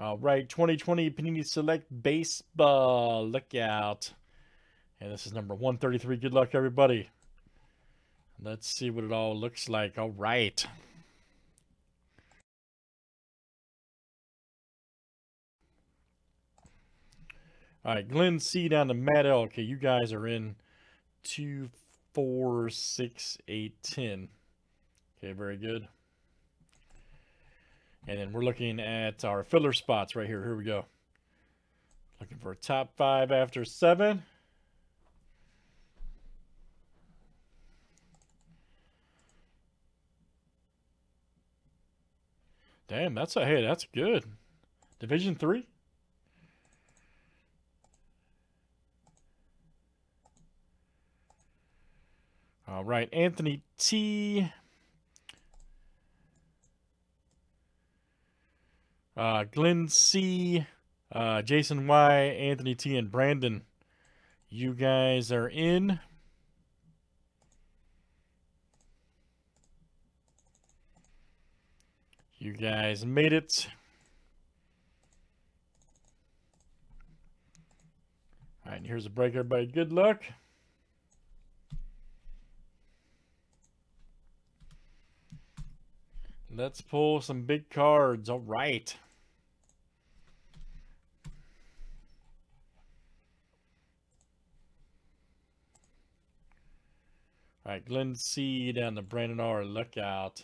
All right, 2020 Panini Select Baseball. Look out. And this is number 133. Good luck, everybody. Let's see what it all looks like. All right. All right, Glenn C down to Matt L. Okay, you guys are in 2, 4, 6, 8, 10. Okay, very good. And then we're looking at our filler spots right here. Here we go. Looking for a top 5 after 7. Damn, that's a, hey, that's good. Division 3. All right, Anthony T. Glenn C, Jason Y, Anthony T, and Brandon. You guys are in. You guys made it. All right, and here's a break, everybody. Good luck. Let's pull some big cards. All right. All right, Glenn C down to Brandon R. Look out.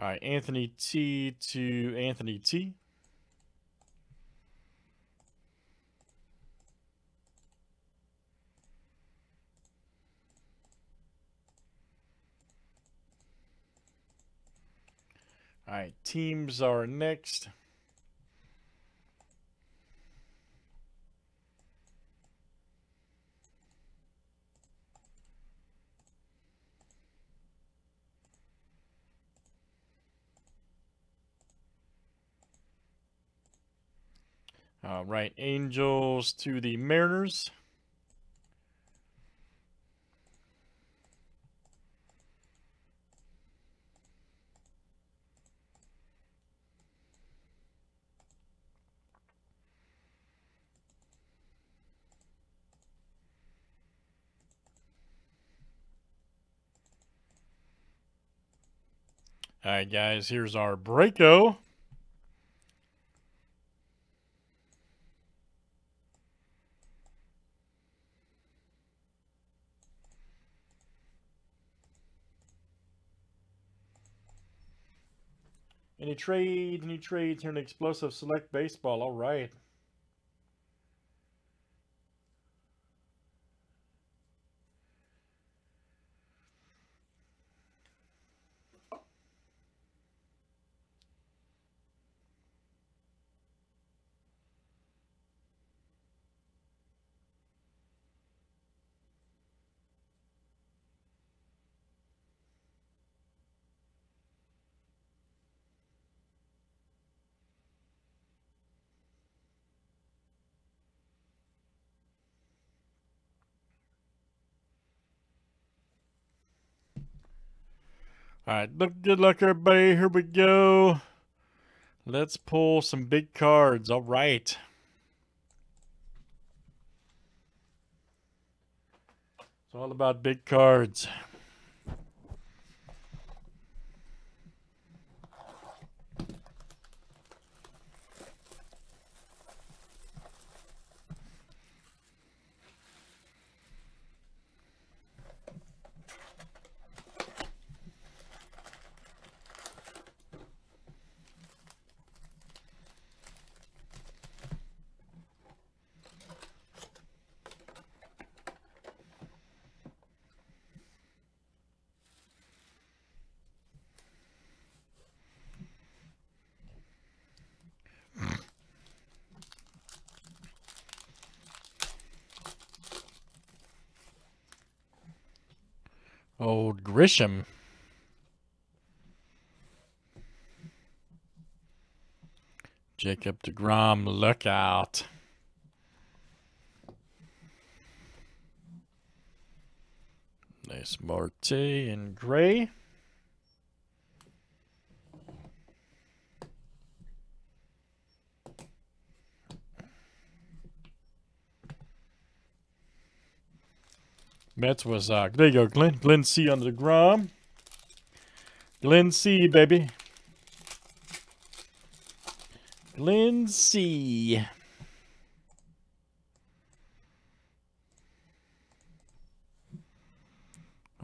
All right, Anthony T to Anthony T. All right, teams are next. All right, Angels to the Mariners. All right, guys, here's our breako. Any trade, new trades here in Explosive Select Baseball. All right. All right, look, good luck, everybody. Here we go. Let's pull some big cards. All right. It's all about big cards. Old Grisham. Jacob DeGrom, look out. Nice. Marte and Gray. Mets was, there you go, Glenn. Glenn C. on the DeGrom. Glenn C., baby. Glenn C.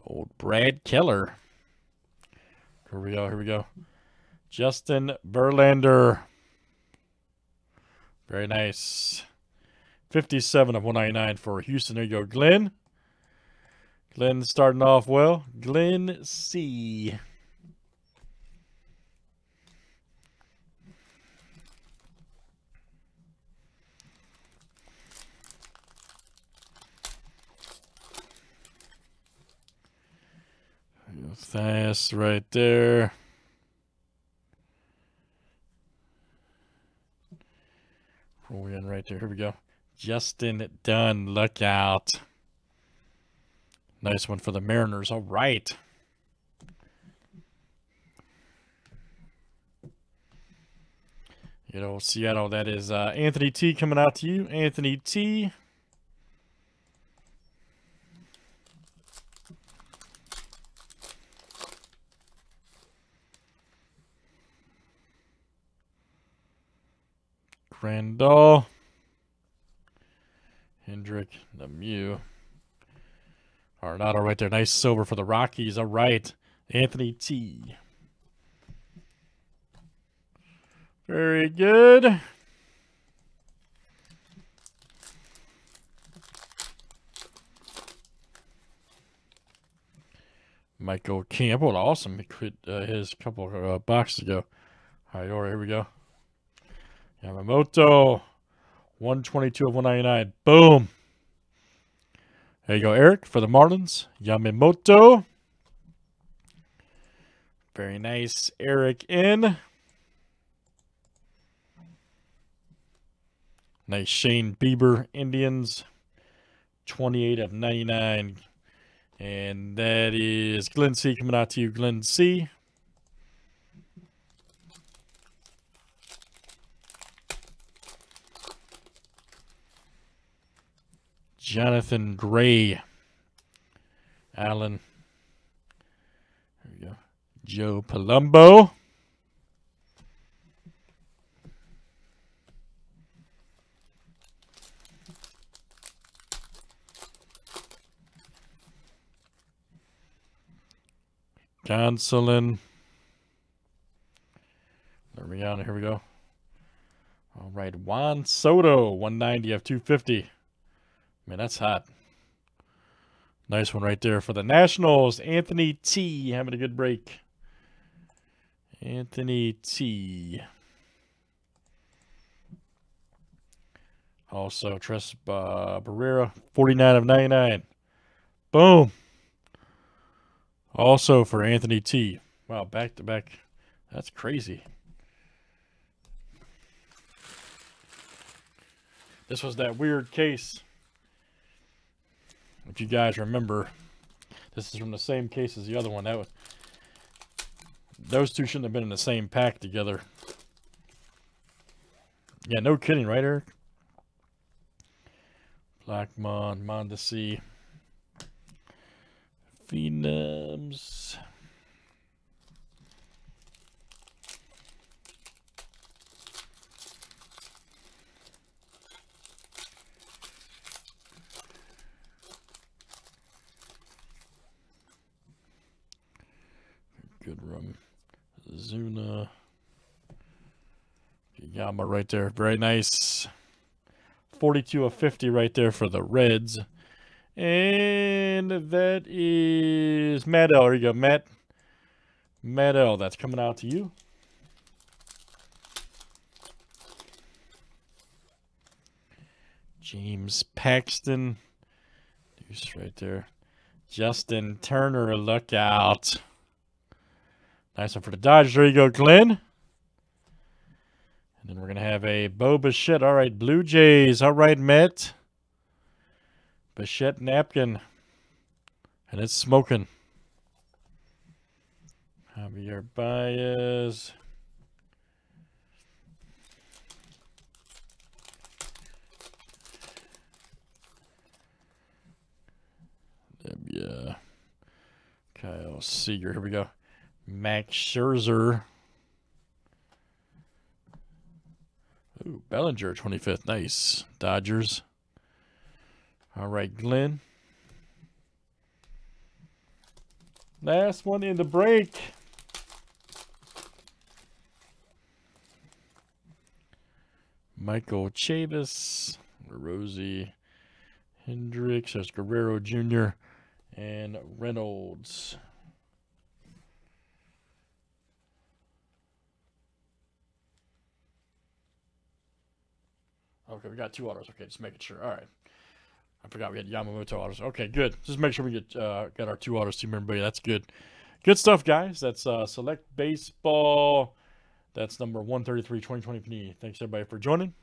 Old Brad Keller. Here we go, here we go. Justin Verlander. Very nice. 57 of 199 for Houston. There you go, Glenn. Glenn starting off well. Glenn C. That's right there. Roll in right there. Here we go. Justin Dunn. Look out. Nice one for the Mariners. All right. You know, Seattle, that is Anthony T coming out to you. Anthony T. Grandal. Hendrick. Lemieux. Arnado right there. Nice silver for the Rockies. All right. Anthony T. Very good. Michael Campbell. Awesome. He quit his couple boxes ago. All right. Here we go. Yamamoto. 122 of 199. Boom. There you go, Eric, for the Marlins. Yamamoto. Very nice, Eric in. Nice Shane Bieber, Indians. 28 of 99. And that is Glenn C. coming out to you, Glenn C. Jonathan Gray, Allen, there we go, Joe Palumbo, Gonsolin, there we go, here we go, all right, Juan Soto, 190 of 250. Man, that's hot. Nice one right there for the Nationals. Anthony T. having a good break. Anthony T. Also, Tres Barrera, 49 of 99. Boom. Also for Anthony T. Wow, back to back. That's crazy. This was that weird case. If you guys remember, this is from the same case as the other one. That was, those two shouldn't have been in the same pack together. Yeah, no kidding, right, Eric? Blackmon, Mondesi, Phenoms. Good room. Zuna. Yama right there. Very nice. 42 of 50 right there for the Reds. And that is Matt L. There you go, Matt. Matt L. That's coming out to you. James Paxton. Deuce right there. Justin Turner. Look out. Nice one for the Dodgers. There you go, Glenn. And then we're going to have a Bo Bichette. All right, Blue Jays. All right, Met. Bichette napkin. And it's smoking. Javier Baez. Yeah. Kyle Seager. Here we go. Max Scherzer. Ooh, Bellinger, 25th. Nice. Dodgers. All right, Glenn. Last one in the break. Michael Chavis. Rosie Hendricks. That's Guerrero Jr. and Reynolds. Okay, we got two autos. Okay, just making sure. All right. I forgot we had Yamamoto autos. Okay, good. Just make sure we got our two autos, team member. That's good. Good stuff, guys. That's Select Baseball. That's number 133, 2020. Thanks, everybody, for joining.